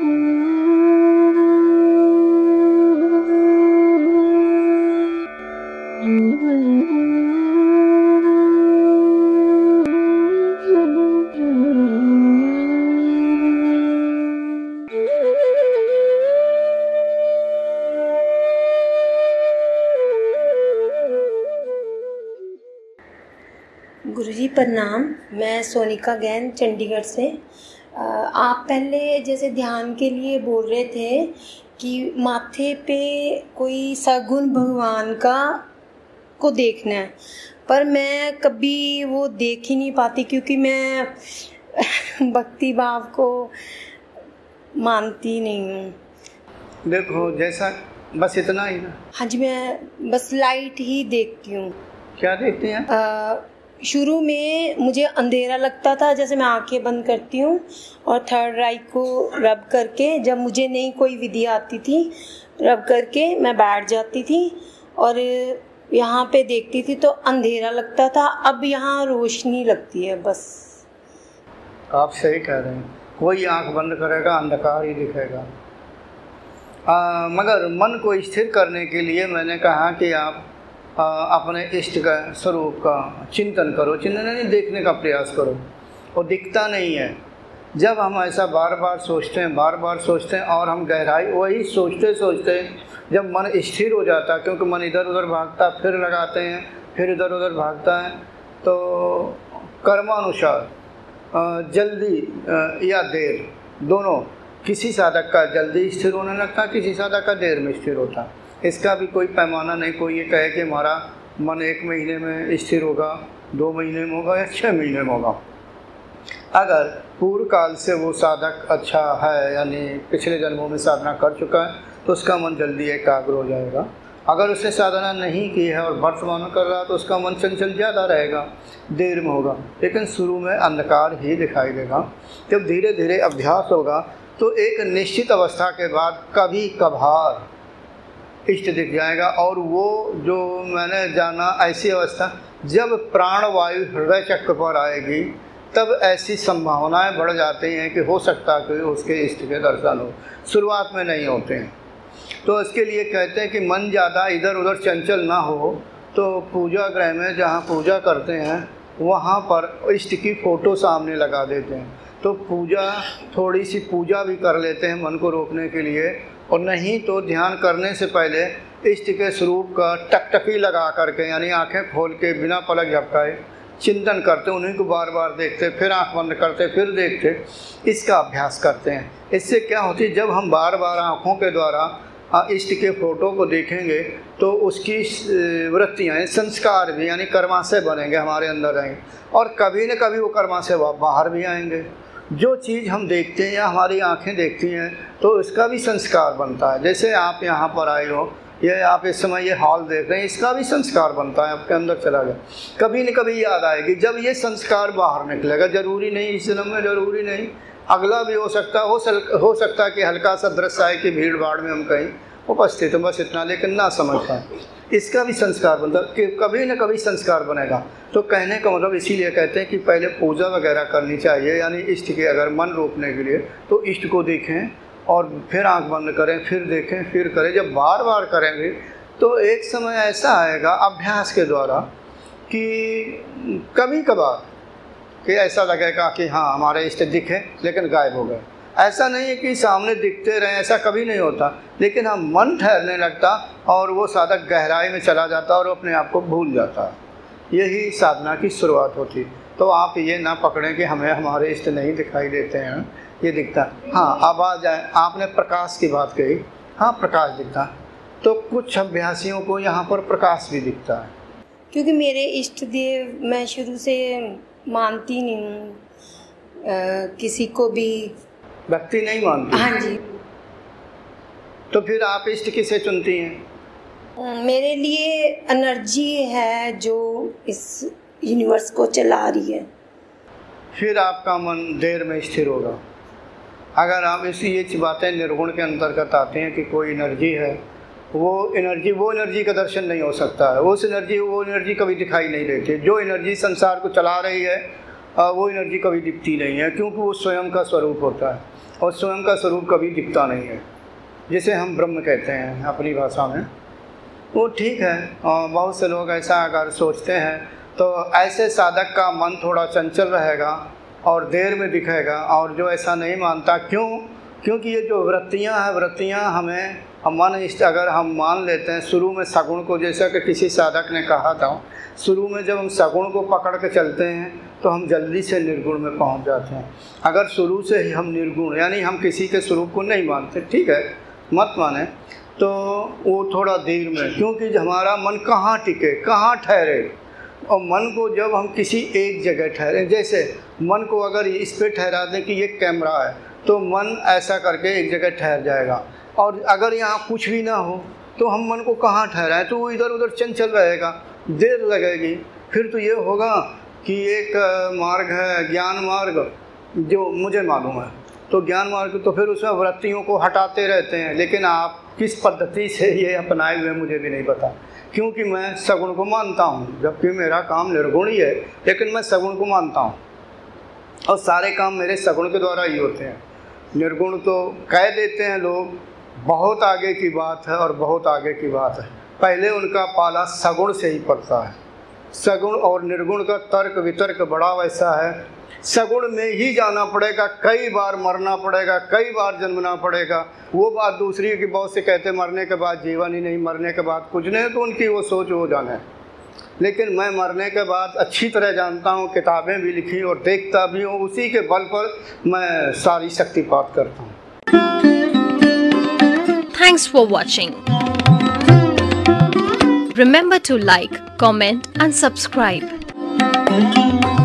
गुरुजी प्रणाम। मैं सोनिका गैन चंडीगढ़ से। आप पहले जैसे ध्यान के लिए बोल रहे थे कि माथे पे कोई सगुण भगवान को देखना है, पर मैं कभी वो देख ही नहीं पाती क्योंकि मैं भक्ति भाव को मानती नहीं हूँ। देखो जैसा, बस इतना ही ना। हाँ जी, मैं बस लाइट ही देखती हूँ। क्या देखते हैं? शुरू में मुझे अंधेरा लगता था, जैसे मैं आंखें बंद करती हूँ और थर्ड आई को रब करके, जब मुझे नहीं कोई विधि आती थी, रब करके मैं बैठ जाती थी और यहाँ पे देखती थी तो अंधेरा लगता था। अब यहाँ रोशनी लगती है। बस आप सही कह रहे हैं, कोई आंख बंद करेगा अंधकार ही दिखेगा। मगर मन को स्थिर करने के लिए मैंने कहा कि आप अपने इष्ट का स्वरूप का चिंतन करो, चिंतन नहीं, देखने का प्रयास करो। वो दिखता नहीं है। जब हम ऐसा बार बार सोचते हैं और हम गहराई वही सोचते, जब मन स्थिर हो जाता है, क्योंकि मन इधर उधर भागता, फिर लगाते हैं, फिर इधर उधर भागता है, तो कर्मानुसार जल्दी या देर दोनों, किसी साधक का जल्दी स्थिर होने लगता, किसी साधक का देर में स्थिर होता। इसका भी कोई पैमाना नहीं। कोई ये कहे कि हमारा मन 1 महीने में स्थिर होगा, 2 महीने में होगा या 6 महीने में होगा। अगर पूर्व काल से वो साधक अच्छा है, यानी पिछले जन्मों में साधना कर चुका है, तो उसका मन जल्दी एकाग्र हो जाएगा। अगर उसने साधना नहीं की है और वर्तमान में कर रहा है तो उसका मन चंचल ज़्यादा रहेगा, देर में होगा, लेकिन शुरू में अंधकार ही दिखाई देगा। जब धीरे धीरे अभ्यास होगा तो एक निश्चित अवस्था के बाद कभी कभार इष्ट दिख जाएगा। और वो जो मैंने जाना ऐसी अवस्था, जब प्राणवायु हृदय चक्र पर आएगी तब ऐसी संभावनाएं बढ़ जाती हैं कि हो सकता है कि उसके इष्ट के दर्शन हो। शुरुआत में नहीं होते हैं, तो इसके लिए कहते हैं कि मन ज़्यादा इधर उधर चंचल ना हो, तो पूजा गृह में जहाँ पूजा करते हैं वहाँ पर इष्ट की फ़ोटो सामने लगा देते हैं, तो पूजा थोड़ी सी पूजा भी कर लेते हैं मन को रोकने के लिए। और नहीं तो ध्यान करने से पहले इष्ट के स्वरूप का टकटकी लगा करके, यानी आंखें खोल के बिना पलक झपकाए चिंतन करते, उन्हीं को बार बार देखते, फिर आंख बंद करते, फिर देखते, इसका अभ्यास करते हैं। इससे क्या होती है, जब हम बार बार आँखों के द्वारा इष्ट के फोटो को देखेंगे तो उसकी वृत्तियाँ, संस्कार भी, यानी कर्माशय बनेंगे, हमारे अंदर आएंगे और कभी न कभी वो कर्माशय बाहर भी आएंगे। जो चीज़ हम देखते हैं या हमारी आंखें देखती हैं तो उसका भी संस्कार बनता है। जैसे आप यहाँ पर आए हो, ये आप इस समय ये हॉल देख रहे हैं, इसका भी संस्कार बनता है, आपके अंदर चला गया, कभी न कभी याद आएगी। जब ये संस्कार बाहर निकलेगा, ज़रूरी नहीं इस जन्म में, ज़रूरी नहीं, अगला भी हो सकता है कि हल्का सा दृश्य आए कि भीड़ भाड़ में हम कहीं उपस्थित हो, बस इतना, लेकिन ना समझ पाए, इसका भी संस्कार बनता, कि कभी न कभी संस्कार बनेगा। तो कहने का मतलब इसीलिए कहते हैं कि पहले पूजा वगैरह करनी चाहिए, यानी इष्ट के अगर मन रोकने के लिए, तो इष्ट को देखें और फिर आंख बंद करें, फिर देखें, फिर करें। जब बार बार करेंगे तो एक समय ऐसा आएगा अभ्यास के द्वारा कि कभी कभार कि ऐसा लगेगा कि हाँ हमारे इष्ट दिखे लेकिन गायब हो गए। ऐसा नहीं है कि सामने दिखते रहें, ऐसा कभी नहीं होता, लेकिन हम मन ठहरने लगता और वो साधक गहराई में चला जाता और अपने आप को भूल जाता। यही साधना की शुरुआत होती। तो आप ये ना पकड़ें कि हमें हमारे इष्ट नहीं दिखाई देते हैं, ये दिखता। हाँ, अब आ जाए, आपने प्रकाश की बात कही। हाँ, प्रकाश दिखता, तो कुछ अभ्यासियों को यहाँ पर प्रकाश भी दिखता है। क्योंकि मेरे इष्ट देव मैं शुरू से मानती नहीं हूँ, किसी को भी भक्ति नहीं मानती। हाँ जी। तो फिर आप इष्ट किसे चुनती हैं? मेरे लिए एनर्जी है जो इस यूनिवर्स को चला रही है। फिर आपका मन देर में स्थिर होगा। अगर आप इसी ये बातें निर्गुण के अंतर्गत आते हैं कि कोई एनर्जी है, वो एनर्जी का दर्शन नहीं हो सकता है, वो एनर्जी कभी दिखाई नहीं देती। जो एनर्जी संसार को चला रही है वो एनर्जी कभी दिखती नहीं है, क्योंकि वो स्वयं का स्वरूप होता है। और स्वयं का स्वरूप कभी टिकता नहीं है, जिसे हम ब्रह्म कहते हैं अपनी भाषा में। वो ठीक है, बहुत से लोग ऐसा अगर सोचते हैं तो ऐसे साधक का मन थोड़ा चंचल रहेगा और देर में दिखेगा। और जो ऐसा नहीं मानता, क्योंकि ये जो वृत्तियाँ हैं, वृत्तियाँ हमें अगर हम मान लेते हैं। शुरू में सगुण को, जैसा कि किसी साधक ने कहा था, शुरू में जब हम सगुण को पकड़ के चलते हैं तो हम जल्दी से निर्गुण में पहुंच जाते हैं। अगर शुरू से ही हम निर्गुण, यानी हम किसी के स्वरूप को नहीं मानते, ठीक है मत माने, तो वो थोड़ा देर में, क्योंकि हमारा मन कहाँ टिके, कहाँ ठहरे। और मन को जब हम किसी एक जगह ठहरे, जैसे मन को अगर इस पर ठहरा दें कि ये कैमरा है, तो मन ऐसा करके एक जगह ठहर जाएगा। और अगर यहाँ कुछ भी ना हो तो हम मन को कहाँ ठहराएं, तो वो इधर उधर चंचल रहेगा, देर लगेगी। फिर तो ये होगा कि एक मार्ग है ज्ञान मार्ग, जो मुझे मालूम है, तो ज्ञान मार्ग, तो फिर उसमें वृत्तियों को हटाते रहते हैं। लेकिन आप किस पद्धति से ये अपनाए हुए मुझे भी नहीं पता, क्योंकि मैं सगुण को मानता हूँ, जबकि मेरा काम निर्गुण ही है, लेकिन मैं सगुण को मानता हूँ और सारे काम मेरे सगुण के द्वारा ही होते हैं। निर्गुण तो कह देते हैं लोग, बहुत आगे की बात है, और बहुत आगे की बात है। पहले उनका पाला सगुण से ही पड़ता है। सगुण और निर्गुण का तर्क वितर्क बड़ा वैसा है। सगुण में ही जाना पड़ेगा, कई बार मरना पड़ेगा, कई बार जन्मना पड़ेगा। वो बात दूसरी है कि बहुत से कहते मरने के बाद जीवन ही नहीं, मरने के बाद कुछ नहीं, तो उनकी वो सोच वो जाने। लेकिन मैं मरने के बाद अच्छी तरह जानता हूँ, किताबें भी लिखी और देखता भी हूँ, उसी के बल पर मैं सारी शक्ति प्राप्त करता हूँ। Thanks for watching. Remember to like, comment and subscribe.